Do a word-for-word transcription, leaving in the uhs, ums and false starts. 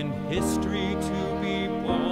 in history to be born.